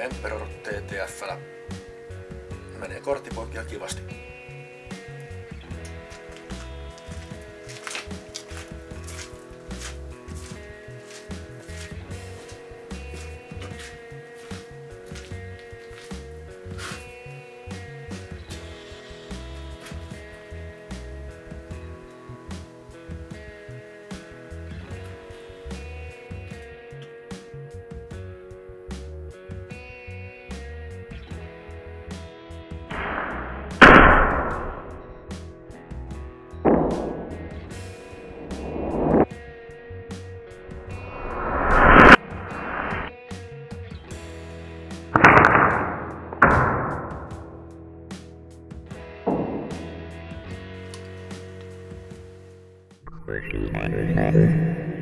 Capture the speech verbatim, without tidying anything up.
Emperor T T F:llä menee korttipoikia kivasti. Where she had her head.